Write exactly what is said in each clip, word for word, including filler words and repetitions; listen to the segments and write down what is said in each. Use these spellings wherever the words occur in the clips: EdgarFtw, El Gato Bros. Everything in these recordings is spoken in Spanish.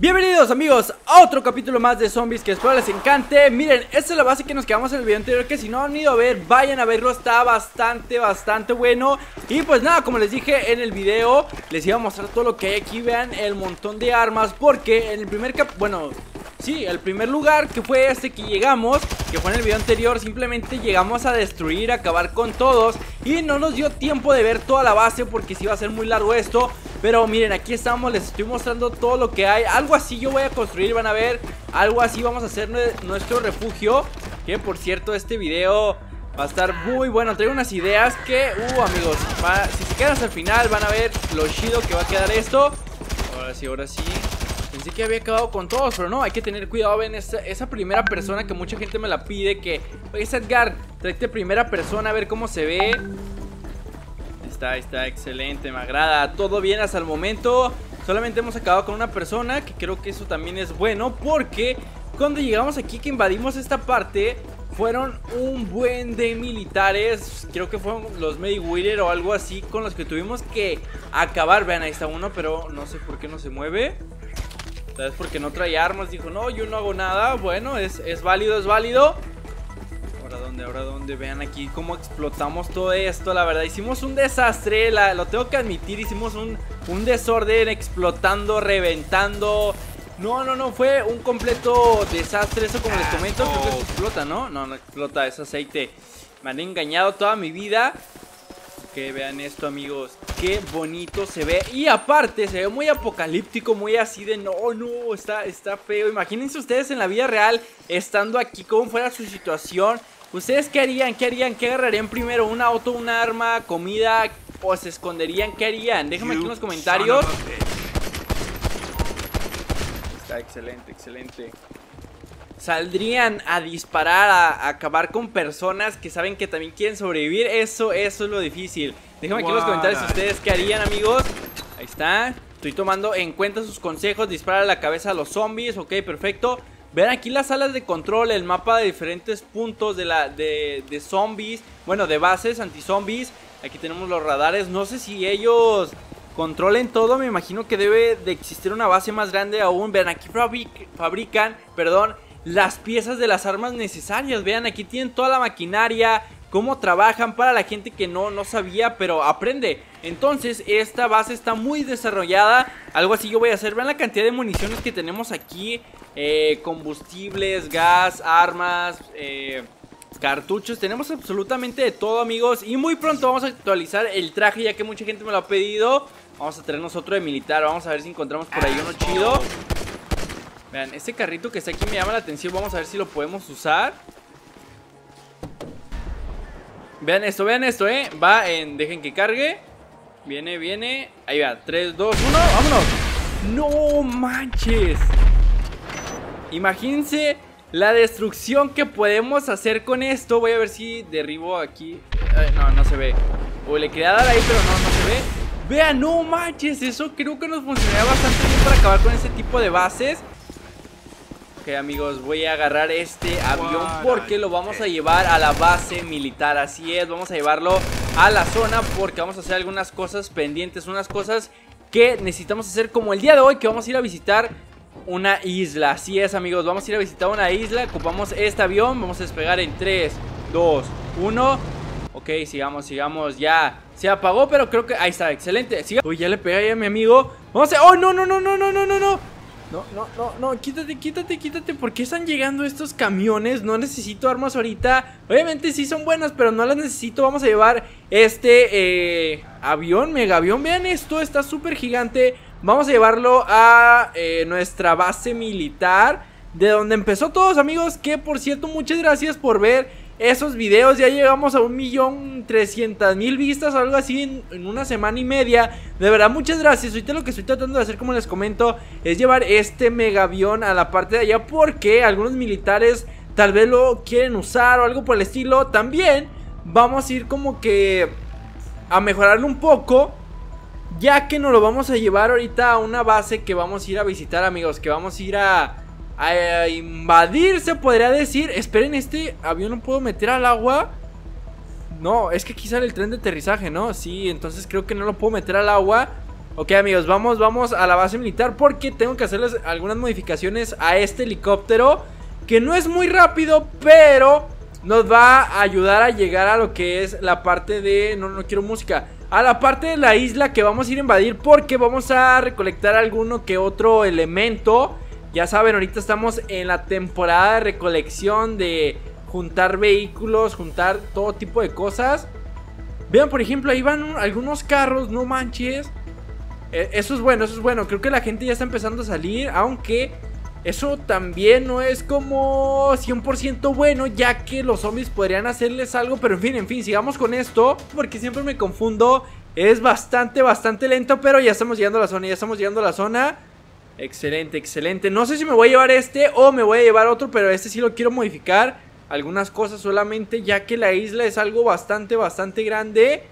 Bienvenidos amigos a otro capítulo más de zombies que espero les encante. Miren, esta es la base que nos quedamos en el video anterior, que si no han ido a ver, vayan a verlo, está bastante, bastante bueno. Y pues nada, como les dije en el video, les iba a mostrar todo lo que hay aquí. Vean el montón de armas, porque en el primer cap... bueno... sí, el primer lugar que fue este que llegamos, que fue en el video anterior, simplemente llegamos a destruir, a acabar con todos. Y no nos dio tiempo de ver toda la base porque sí iba a ser muy largo esto. Pero miren, aquí estamos, les estoy mostrando todo lo que hay. Algo así yo voy a construir, van a ver. Algo así vamos a hacer nuestro refugio, que por cierto este video va a estar muy bueno. Traigo unas ideas que, uh amigos, va, si se quedan hasta el final van a ver lo chido que va a quedar esto. Ahora sí, ahora sí. Pensé que había acabado con todos, pero no, hay que tener cuidado. Ven, esa, esa primera persona que mucha gente me la pide, que es Edgar, tráete primera persona, a ver cómo se ve. Está, está, excelente, me agrada. Todo bien hasta el momento. Solamente hemos acabado con una persona, que creo que eso también es bueno, porque cuando llegamos aquí, que invadimos esta parte, fueron un buen de militares. Creo que fueron los Mediwheeler o algo así, con los que tuvimos que acabar. Vean, ahí está uno, pero no sé por qué no se mueve. Es porque no trae armas, dijo, no, yo no hago nada. Bueno, es, es válido, es válido. Ahora dónde, ahora dónde. Vean aquí cómo explotamos todo esto. La verdad, hicimos un desastre, la, lo tengo que admitir, hicimos un, un desorden, explotando, reventando. No, no, no, fue un completo desastre. Eso, como les comento, creo que eso explota, ¿no? No, no explota, es aceite. Me han engañado toda mi vida. Ok, vean esto amigos, qué bonito se ve. Y aparte se ve muy apocalíptico, muy así de no, no, está, está feo. Imagínense ustedes en la vida real, estando aquí, cómo fuera su situación. ¿Ustedes qué harían? ¿Qué harían? ¿Qué agarrarían primero? ¿Un auto, un arma, comida? ¿O se esconderían? ¿Qué harían? Déjenme aquí en los comentarios. Está excelente, excelente. ¿Saldrían a disparar, a, a acabar con personas que saben que también quieren sobrevivir? Eso, eso es lo difícil. Déjenme aquí en los comentarios si ustedes qué harían, amigos. Ahí está. Estoy tomando en cuenta sus consejos. Disparar a la cabeza a los zombies. Ok, perfecto. Vean aquí las salas de control, el mapa de diferentes puntos de, la, de, de zombies. Bueno, de bases, anti-zombies. Aquí tenemos los radares. No sé si ellos controlen todo, me imagino que debe de existir una base más grande aún. Vean, aquí fabric, fabrican, perdón, las piezas de las armas necesarias. Vean, aquí tienen toda la maquinaria, cómo trabajan, para la gente que no, no sabía, pero aprende. Entonces, esta base está muy desarrollada. Algo así yo voy a hacer. Vean la cantidad de municiones que tenemos aquí. Eh, combustibles, gas, armas, eh... cartuchos, tenemos absolutamente de todo amigos. Y muy pronto vamos a actualizar el traje, ya que mucha gente me lo ha pedido. Vamos a traernos otro de militar, vamos a ver si encontramos por ahí uno chido. Vean, este carrito que está aquí me llama la atención, vamos a ver si lo podemos usar. Vean esto, vean esto, eh va en, dejen que cargue. Viene, viene, ahí va, tres, dos, uno, vámonos. No manches. Imagínense la destrucción que podemos hacer con esto. Voy a ver si derribo aquí. Ay, no, no se ve. O le quería dar ahí, pero no, no se ve. Vean, no manches, eso creo que nos funcionará bastante bien para acabar con ese tipo de bases. Ok amigos, voy a agarrar este avión porque lo vamos a llevar a la base militar. Así es, vamos a llevarlo a la zona porque vamos a hacer algunas cosas pendientes, unas cosas que necesitamos hacer, como el día de hoy, que vamos a ir a visitar una isla. Así es amigos, vamos a ir a visitar una isla. Ocupamos este avión, vamos a despegar en tres, dos, uno. Ok, sigamos, sigamos, ya. Se apagó, pero creo que, ahí está, excelente. Siga. Uy, ya le pegué ahí a mi amigo. Vamos a, oh, no, no, no, no, no, no, no, no No, no, no, no, quítate, quítate, quítate. ¿Por qué están llegando estos camiones? No necesito armas ahorita. Obviamente sí son buenas, pero no las necesito. Vamos a llevar este eh, avión, mega avión, vean esto, está súper gigante. Vamos a llevarlo a eh, nuestra base militar, de donde empezó todos amigos. Que por cierto, muchas gracias por ver esos videos. Ya llegamos a un millón trescientas mil vistas, algo así, en, en una semana y media. De verdad, muchas gracias. Ahorita lo que estoy tratando de hacer, como les comento, es llevar este mega avión a la parte de allá, porque algunos militares tal vez lo quieren usar o algo por el estilo. También vamos a ir como que a mejorarlo un poco, ya que nos lo vamos a llevar ahorita a una base que vamos a ir a visitar amigos, que vamos a ir a, a invadir, se podría decir. Esperen, este avión no puedo meter al agua. No, es que aquí sale el tren de aterrizaje, ¿no? Sí, entonces creo que no lo puedo meter al agua. Ok, amigos, vamos, vamos a la base militar porque tengo que hacerles algunas modificaciones a este helicóptero, que no es muy rápido, pero nos va a ayudar a llegar a lo que es la parte de... No, no quiero música. A la parte de la isla que vamos a ir a invadir, porque vamos a recolectar alguno que otro elemento. Ya saben, ahorita estamos en la temporada de recolección, de juntar vehículos, juntar todo tipo de cosas. Vean, por ejemplo, ahí van algunos carros, no manches. Eso es bueno, eso es bueno. Creo que la gente ya está empezando a salir, aunque eso también no es como cien por ciento bueno, ya que los zombies podrían hacerles algo. Pero en fin, en fin, sigamos con esto, porque siempre me confundo. Es bastante, bastante lento, pero ya estamos llegando a la zona, ya estamos llegando a la zona. Excelente, excelente. No sé si me voy a llevar este o me voy a llevar otro, pero este sí lo quiero modificar algunas cosas solamente, ya que la isla es algo bastante, bastante grande.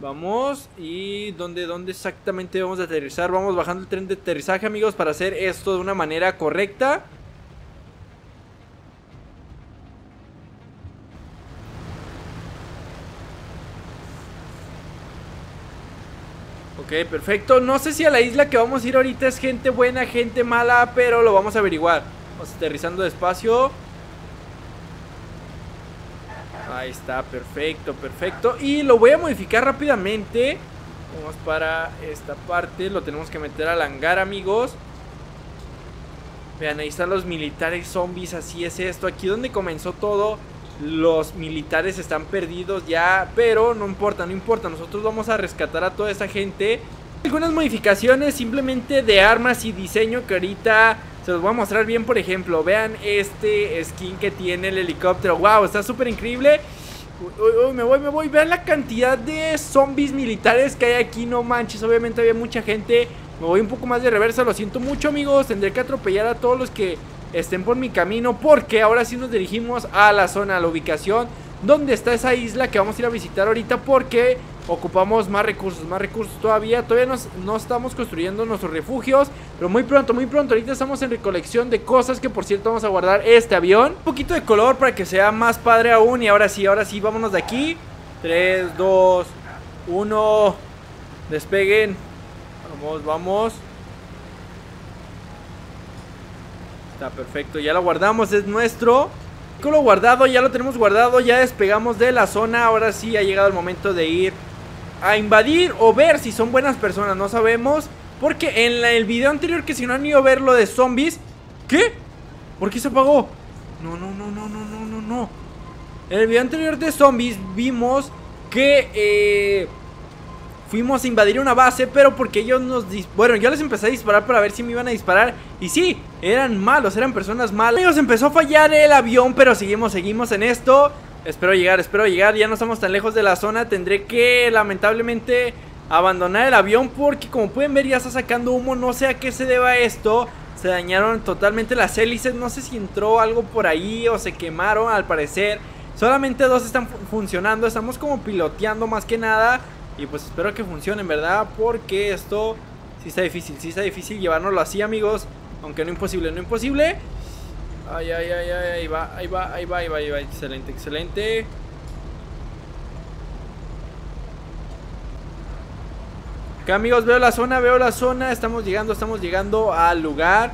Vamos, y ¿dónde, dónde exactamente vamos a aterrizar? Vamos bajando el tren de aterrizaje, amigos, para hacer esto de una manera correcta. Ok, perfecto. No sé si a la isla que vamos a ir ahorita es gente buena, gente mala, pero lo vamos a averiguar. Vamos aterrizando despacio. Ahí está, perfecto, perfecto. Y lo voy a modificar rápidamente. Vamos para esta parte. Lo tenemos que meter al hangar, amigos. Vean, ahí están los militares zombies. Así es esto, aquí donde comenzó todo. Los militares están perdidos ya, pero no importa, no importa. Nosotros vamos a rescatar a toda esa gente. Algunas modificaciones simplemente de armas y diseño que ahorita se los voy a mostrar bien. Por ejemplo, vean este skin que tiene el helicóptero. ¡Wow! Está súper increíble. Uy, uy, uy, me voy, me voy. Vean la cantidad de zombies militares que hay aquí. No manches, obviamente había mucha gente. Me voy un poco más de reversa, lo siento mucho, amigos. Tendré que atropellar a todos los que estén por mi camino, porque ahora sí nos dirigimos a la zona, a la ubicación donde está esa isla que vamos a ir a visitar ahorita, porque ocupamos más recursos, más recursos todavía. Todavía nos, no estamos construyendo nuestros refugios, pero muy pronto, muy pronto. Ahorita estamos en recolección de cosas, que por cierto vamos a guardar este avión. Un poquito de color para que sea más padre aún. Y ahora sí, ahora sí, vámonos de aquí. Tres, dos, uno. Despeguen. Vamos, vamos. Está perfecto, ya lo guardamos, es nuestro. Con lo guardado, ya lo tenemos guardado, ya despegamos de la zona. Ahora sí ha llegado el momento de ir a invadir o ver si son buenas personas, no sabemos. Porque en la, el video anterior, que si no han ido a ver lo de zombies... ¿Qué? ¿Por qué se apagó? No, no, no, no, no, no, no, no. En el video anterior de zombies vimos que... Eh, fuimos a invadir una base, pero porque ellos nos... Dis bueno, yo les empecé a disparar para ver si me iban a disparar. Y sí, eran malos, eran personas malas. Amigos, empezó a fallar el avión, pero seguimos, seguimos en esto. Espero llegar, espero llegar. Ya no estamos tan lejos de la zona. Tendré que, lamentablemente, abandonar el avión, porque como pueden ver ya está sacando humo. No sé a qué se deba esto. Se dañaron totalmente las hélices. No sé si entró algo por ahí o se quemaron, al parecer. Solamente dos están funcionando. Estamos como piloteando más que nada. Y pues espero que funcione, ¿verdad? Porque esto sí está difícil, sí está difícil llevárnoslo así, amigos. Aunque no imposible, no imposible. Ay, ay, ay, ay, ahí va, ahí va, ahí va, ahí va, ahí va. Excelente, excelente. Acá, amigos, veo la zona, veo la zona. Estamos llegando, estamos llegando al lugar.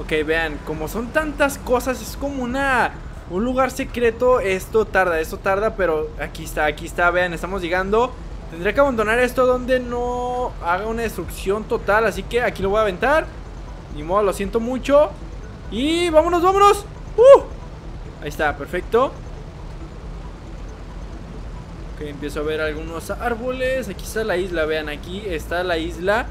Ok, vean, como son tantas cosas, es como una... un lugar secreto. Esto tarda, esto tarda, pero aquí está, aquí está, vean, estamos llegando. Tendría que abandonar esto donde no haga una destrucción total, así que aquí lo voy a aventar. Ni modo, lo siento mucho. Y vámonos, vámonos. ¡Uh! Ahí está, perfecto. Ok, empiezo a ver algunos árboles. Aquí está la isla, vean, aquí está la isla.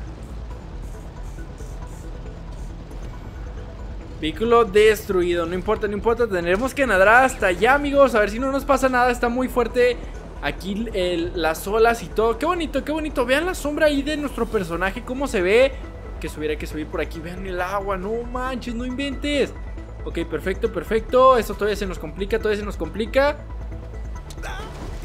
Vehículo destruido, no importa, no importa. Tendremos que nadar hasta allá, amigos. A ver si no nos pasa nada, está muy fuerte aquí el, las olas y todo. Qué bonito, qué bonito, vean la sombra ahí de nuestro personaje, cómo se ve. Que subir, hay que subir por aquí, vean el agua. No manches, no inventes. Ok, perfecto, perfecto, esto todavía se nos complica. Todavía se nos complica. No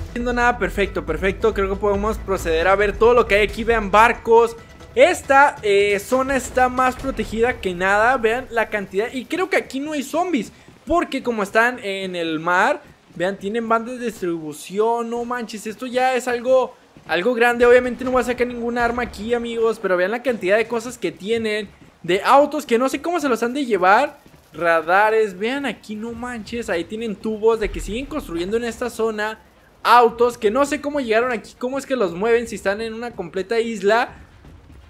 haciendo nada, perfecto, perfecto. Creo que podemos proceder a ver todo lo que hay aquí. Vean barcos. Esta eh, zona está más protegida que nada. Vean la cantidad, y creo que aquí no hay zombies, porque como están en el mar... Vean, tienen bandas de distribución, no manches, esto ya es algo algo grande. Obviamente no voy a sacar ningún arma aquí, amigos, pero vean la cantidad de cosas que tienen. De autos que no sé cómo se los han de llevar. Radares, vean aquí, no manches. Ahí tienen tubos de que siguen construyendo en esta zona. Autos que no sé cómo llegaron aquí, cómo es que los mueven si están en una completa isla.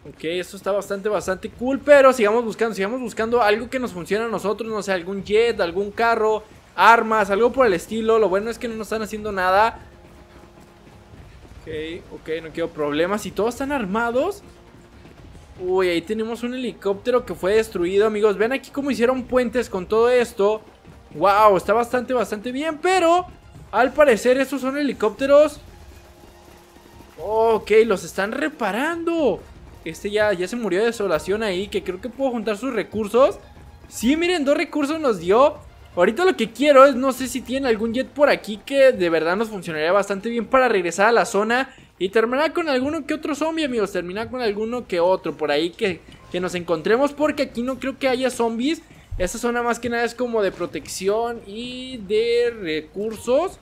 Ok, eso está bastante, bastante cool. Pero sigamos buscando, sigamos buscando algo que nos funcione a nosotros. No sé, algún jet, algún carro, armas, algo por el estilo. Lo bueno es que no nos están haciendo nada. Ok, ok, no quiero problemas. ¿Y todos están armados? Uy, ahí tenemos un helicóptero que fue destruido, amigos. Vean aquí cómo hicieron puentes con todo esto. Wow, está bastante, bastante bien. Pero, al parecer, estos son helicópteros. Ok, los están reparando. Este ya, ya se murió de desolación ahí, que creo que puedo juntar sus recursos. Sí, miren, dos recursos nos dio. Ahorita lo que quiero es, no sé si tienen algún jet por aquí que de verdad nos funcionaría bastante bien para regresar a la zona y terminar con alguno que otro zombie, amigos. Terminar con alguno que otro por ahí que, que nos encontremos, porque aquí no creo que haya zombies. Esta zona más que nada es como de protección y de recursos,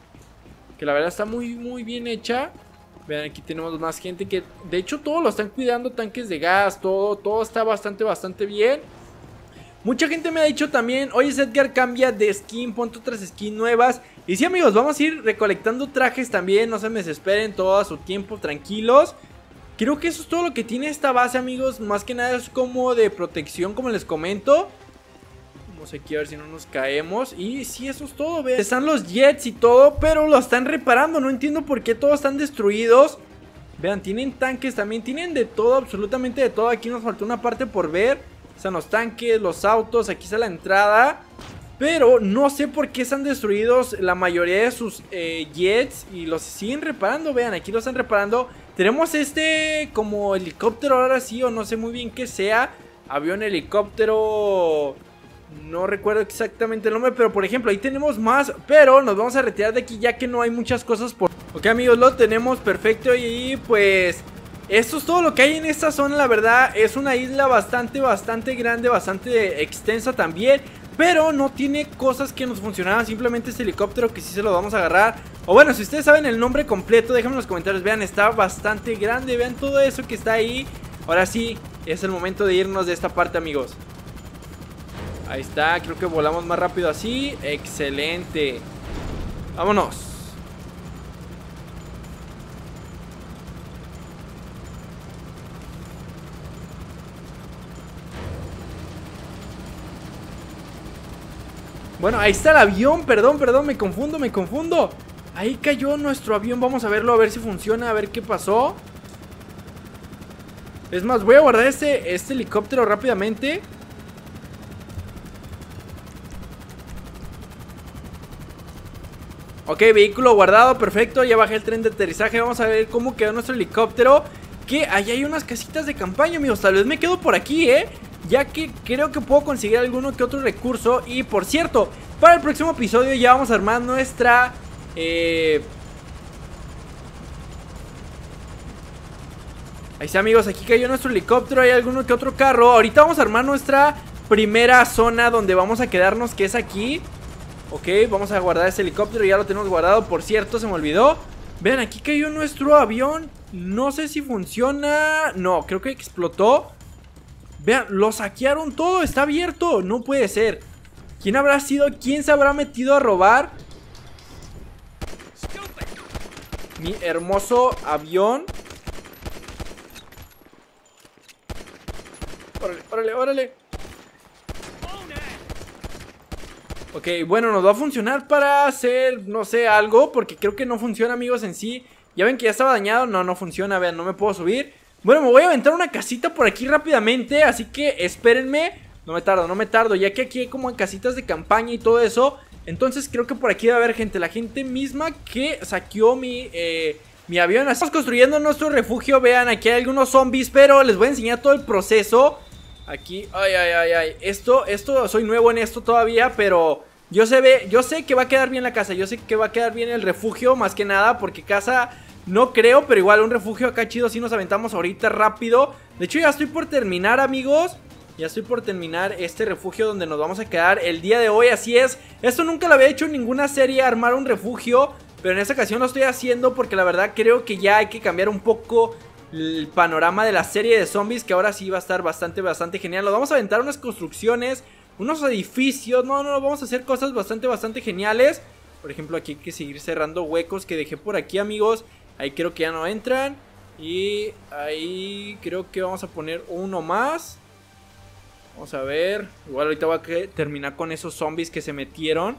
que la verdad está muy, muy bien hecha. Vean, aquí tenemos más gente que, de hecho, todos lo están cuidando, tanques de gas, todo, todo está bastante, bastante bien. Mucha gente me ha dicho también, oye Edgar, cambia de skin, ponte otras skins nuevas. Y sí, amigos, vamos a ir recolectando trajes también, no se me desesperen, todo a su tiempo, tranquilos. Creo que eso es todo lo que tiene esta base, amigos, más que nada es como de protección, como les comento. Vamos aquí a ver si no nos caemos. Y sí, eso es todo, vean. Están los jets y todo, pero lo están reparando. No entiendo por qué todos están destruidos. Vean, tienen tanques también. Tienen de todo, absolutamente de todo. Aquí nos faltó una parte por ver. Están los tanques, los autos, aquí está la entrada. Pero no sé por qué están destruidos la mayoría de sus eh, jets. Y los siguen reparando, vean, aquí los están reparando. Tenemos este como helicóptero ahora sí, o no sé muy bien qué sea. Avión, helicóptero... No recuerdo exactamente el nombre, pero por ejemplo ahí tenemos más, pero nos vamos a retirar de aquí ya que no hay muchas cosas por... Ok, amigos, lo tenemos perfecto y pues esto es todo lo que hay en esta zona. La verdad es una isla bastante, bastante grande, bastante extensa también, pero no tiene cosas que nos funcionaban. Simplemente este helicóptero que sí se lo vamos a agarrar. O bueno, si ustedes saben el nombre completo, déjenme en los comentarios. Vean, está bastante grande, vean todo eso que está ahí. Ahora sí, es el momento de irnos de esta parte, amigos. Ahí está, creo que volamos más rápido así. Excelente. Vámonos. Bueno, ahí está el avión. Perdón, perdón, me confundo, me confundo. Ahí cayó nuestro avión. Vamos a verlo, a ver si funciona, a ver qué pasó. Es más, voy a guardar este, este helicóptero rápidamente. Ok, vehículo guardado, perfecto, ya bajé el tren de aterrizaje. Vamos a ver cómo quedó nuestro helicóptero. Que allá hay unas casitas de campaña, amigos. Tal vez me quedo por aquí, eh ya que creo que puedo conseguir alguno que otro recurso. Y por cierto, para el próximo episodio ya vamos a armar nuestra eh... Ahí está, amigos, aquí cayó nuestro helicóptero. Hay alguno que otro carro. Ahorita vamos a armar nuestra primera zona donde vamos a quedarnos, que es aquí. Ok, vamos a guardar ese helicóptero, ya lo tenemos guardado, por cierto, se me olvidó. Vean, aquí cayó nuestro avión, no sé si funciona, no, creo que explotó. Vean, lo saquearon todo, está abierto, no puede ser. ¿Quién habrá sido? ¿Quién se habrá metido a robar mi hermoso avión? Órale, órale, órale. Ok, bueno, nos va a funcionar para hacer, no sé, algo, porque creo que no funciona, amigos, en sí. Ya ven que ya estaba dañado, no, no funciona, vean, no me puedo subir. Bueno, me voy a aventar una casita por aquí rápidamente, así que espérenme. No me tardo, no me tardo, ya que aquí hay como casitas de campaña y todo eso. Entonces creo que por aquí va a haber gente, la gente misma que saqueó mi, eh, mi avión. Así estamos construyendo nuestro refugio, vean, aquí hay algunos zombies, pero les voy a enseñar todo el proceso. Aquí, ay, ay, ay, ay, esto, esto, soy nuevo en esto todavía, pero yo se ve, yo sé que va a quedar bien la casa, yo sé que va a quedar bien el refugio, más que nada, porque casa no creo, pero igual un refugio acá chido, sí nos aventamos ahorita rápido. De hecho ya estoy por terminar, amigos, ya estoy por terminar este refugio donde nos vamos a quedar el día de hoy, así es. Esto nunca lo había hecho en ninguna serie, armar un refugio. pero en esta ocasión lo estoy haciendo porque la verdad creo que ya hay que cambiar un poco el panorama de la serie de zombies, que ahora sí va a estar bastante, bastante genial. Nos vamos a aventar unas construcciones, unos edificios, no, no, vamos a hacer cosas bastante, bastante geniales. Por ejemplo, aquí hay que seguir cerrando huecos que dejé por aquí, amigos. Ahí creo que ya no entran. Y ahí creo que vamos a poner uno más. Vamos a ver. Igual ahorita voy a terminar con esos zombies que se metieron.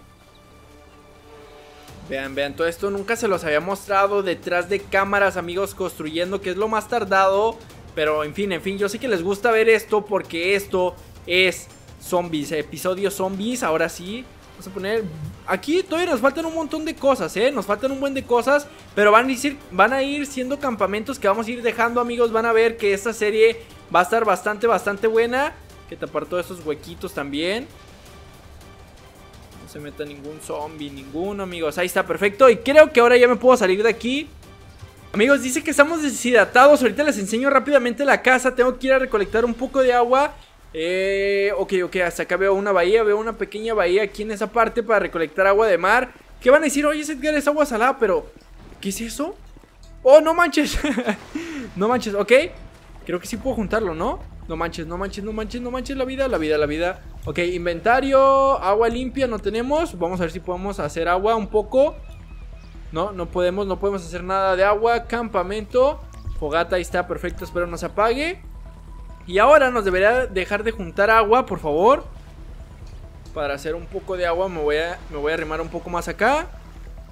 Vean, vean, todo esto nunca se los había mostrado detrás de cámaras, amigos, construyendo, que es lo más tardado. Pero en fin, en fin, yo sé que les gusta ver esto porque esto es zombies, episodio zombies, ahora sí. Vamos a poner... Aquí todavía nos faltan un montón de cosas, ¿eh? Nos faltan un buen de cosas, pero van a ir, van a ir siendo campamentos que vamos a ir dejando, amigos. Van a ver que esta serie va a estar bastante, bastante buena. Que tapar todos estos huequitos también. No se meta ningún zombie, ninguno, amigos. Ahí está, perfecto. Y creo que ahora ya me puedo salir de aquí. Amigos, dice que estamos deshidratados. Ahorita les enseño rápidamente la casa. Tengo que ir a recolectar un poco de agua. Eh, ok, ok, hasta acá veo una bahía. Veo una pequeña bahía aquí en esa parte para recolectar agua de mar. ¿Qué van a decir? Oye, Edgar, es agua salada, pero... ¿Qué es eso? ¡Oh, no manches! No manches, ok. Creo que sí puedo juntarlo, ¿no? No manches, no manches, no manches, no manches la vida, la vida, la vida. Ok, inventario, agua limpia no tenemos. Vamos a ver si podemos hacer agua un poco. No, no podemos, no podemos hacer nada de agua. Campamento, fogata, ahí está, perfecto, espero no se apague. Y ahora nos debería dejar de juntar agua, por favor. Para hacer un poco de agua me voy a, me voy a arrimar un poco más acá.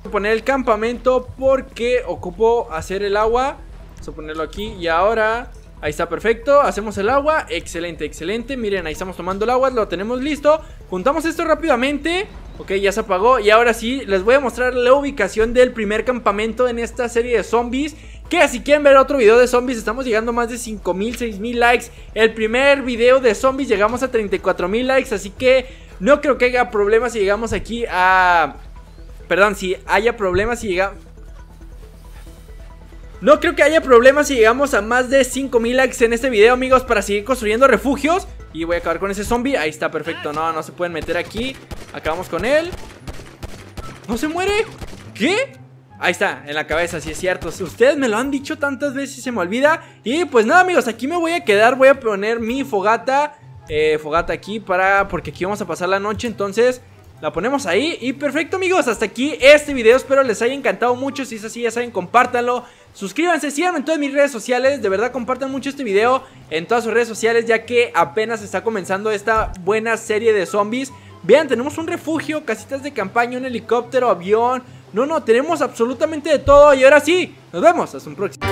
Voy a poner el campamento porque ocupo hacer el agua. Vamos a ponerlo aquí y ahora... Ahí está, perfecto, hacemos el agua, excelente, excelente. Miren, ahí estamos tomando el agua, lo tenemos listo. Juntamos esto rápidamente. Ok, ya se apagó y ahora sí les voy a mostrar la ubicación del primer campamento en esta serie de zombies. Que si quieren ver otro video de zombies, estamos llegando a más de cinco mil, seis mil likes. El primer video de zombies llegamos a treinta y cuatro mil likes, así que no creo que haya problemas si llegamos aquí a... Perdón, si haya problemas si llegamos... No creo que haya problemas si llegamos a más de cinco mil likes en este video, amigos, para seguir construyendo refugios. Y voy a acabar con ese zombie, ahí está, perfecto, no, no se pueden meter aquí. Acabamos con él. ¿No se muere? ¿Qué? Ahí está, en la cabeza, sí es cierto. Ustedes me lo han dicho tantas veces y se me olvida. Y pues nada, amigos, aquí me voy a quedar. Voy a poner mi fogata eh, Fogata aquí para, porque aquí vamos a pasar la noche, entonces... La ponemos ahí y perfecto, amigos, hasta aquí este video. Espero les haya encantado mucho, si es así ya saben, compártanlo, suscríbanse, síganme en todas mis redes sociales, de verdad compartan mucho este video en todas sus redes sociales ya que apenas está comenzando esta buena serie de zombies. Vean, tenemos un refugio, casitas de campaña, un helicóptero, avión, no, no, tenemos absolutamente de todo y ahora sí, nos vemos, hasta un próximo.